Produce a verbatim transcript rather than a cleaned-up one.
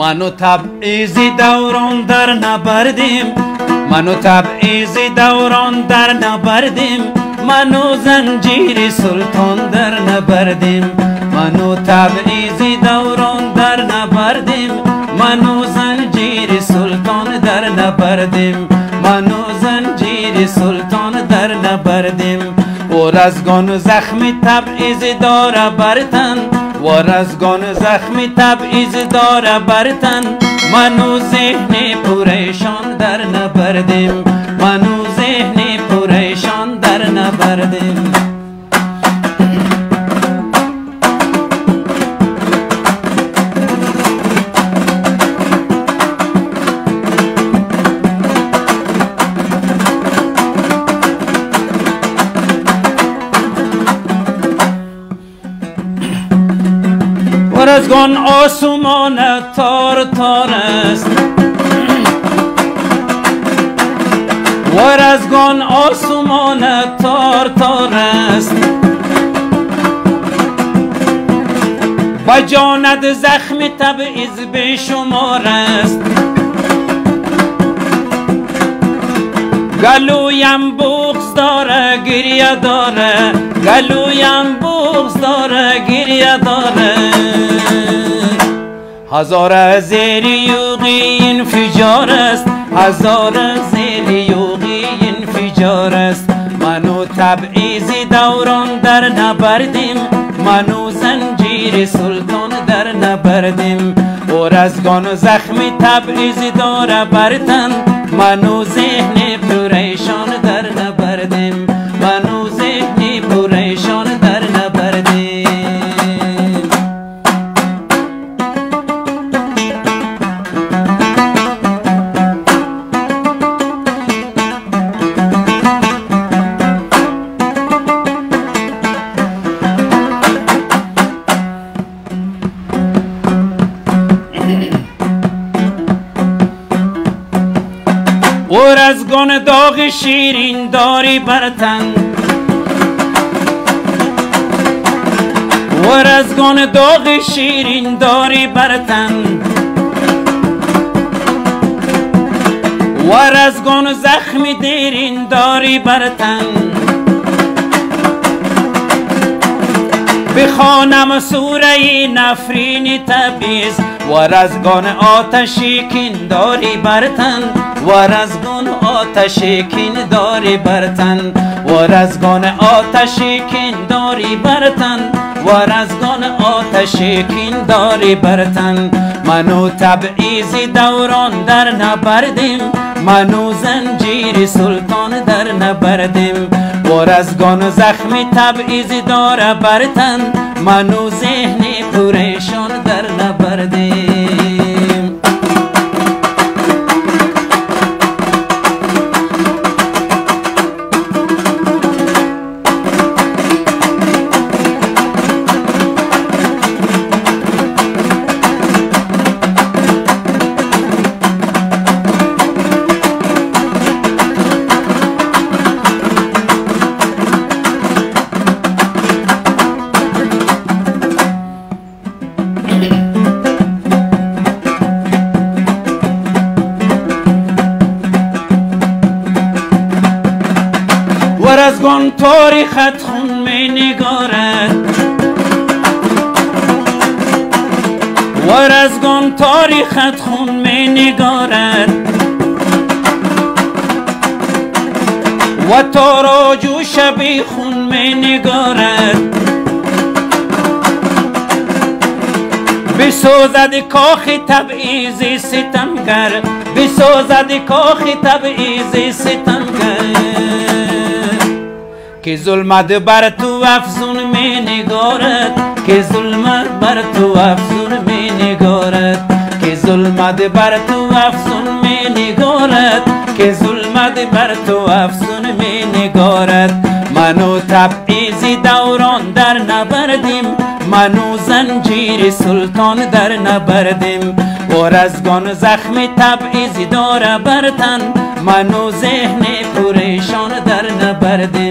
منو تبعیضی دوران در نبردیم، منو تبعیضی دوران در نبردیم، منو زنجیر سلطان در نبردیم، منو تبعیضی دوران در نبردیم، منو زنجیر سلطان در نبردیم، منو زنجیر سلطان در نبردیم. ارزگان زخم تبعیض داره برتن، ارزگان زخم تبعیض داره برتن، منو ذهن پریشان در نبردیم، منو ذهن پریشان در نبردیم. ارزگان آسمان تار تار است، ارزگان آسمان تار تار است، با جانت زخم تبعیض بی‌شمار است، گلویم بغض داره گریه داره، گلویم بغض داره گریه داره. هزار زیر یوغی انفجار است، هزار زیر یوغی انفجار است، منو تبعیض دوران در نبردیم، منو زنجیر سلطان در نبردیم. ارزگان زخم تبعیض داره برتن، منو ذهن پریشان در نبردیم، منو ذهن پریشان در نبردیم. ارزگان داغ شیرین داری برتن، ارزگان داغ شیرین داری برتن، ارزگان زخم دیرین داری برتن. بخوانم سوره نفرین تبعیض، ارزگان آتشی کین داری برتن، ارزگان آتشی کین داری برتن، ارزگان آتشی کین داری برتن، ارزگان آتشی کین داری برتن. منو تبعیض دوران در نبردیم، منو زنجیر سلطان در نبردیم، ارزگان زخم تبعیض داره برتن، منو ذهن پریشان در نبردیم. ارزگان تاریخت خون می نگارد، ارزگان تاریخت خون می نگارد، و تاراج و شبی خون می نگارد. بسوزد کاخ تبعیض ستمگر، بسوزد کاخ تبعیض ستمگر، که ظلمت بر تو افزون می نگارد، که ظلمت بر تو افزون می نگارد، که ظلمت بر تو افزون می نگارد، که ظلمت بر تو افزون می نگارد. منو تبعیض دوران در نبردیم، منو زنجیر سلطان در نبردیم، ارزگان زخم تبعیض داره برتن، منو ذهن پریشان در نبردیم.